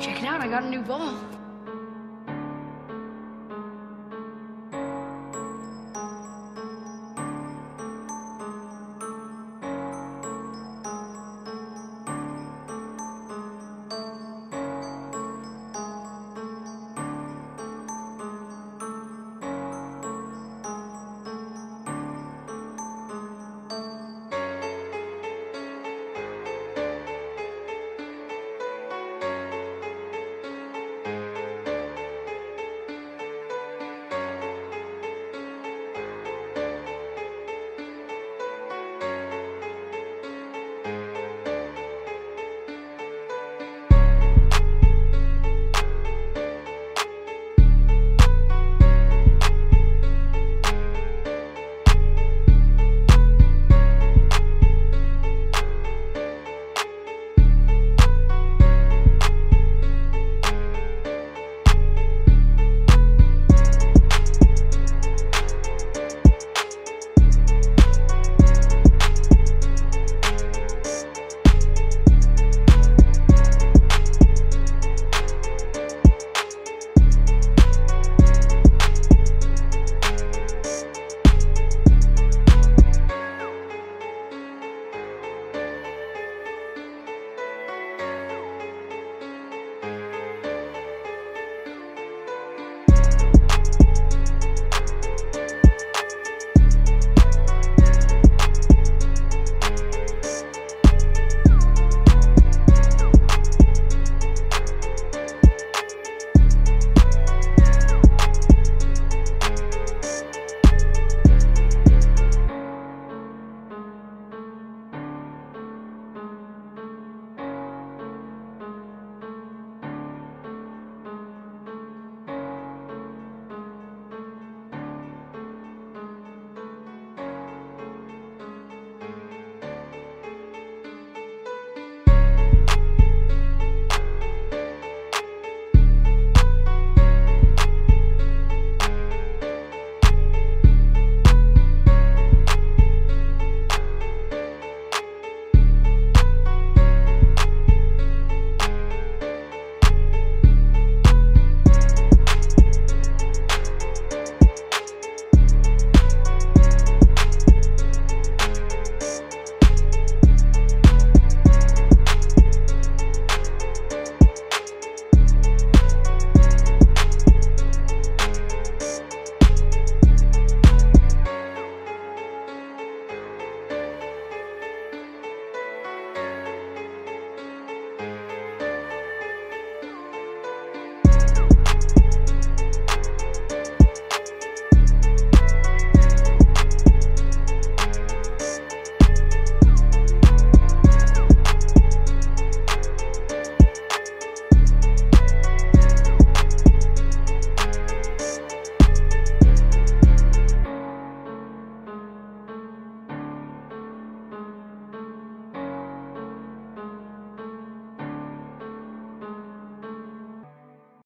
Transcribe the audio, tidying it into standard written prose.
Check it out, I got a new ball.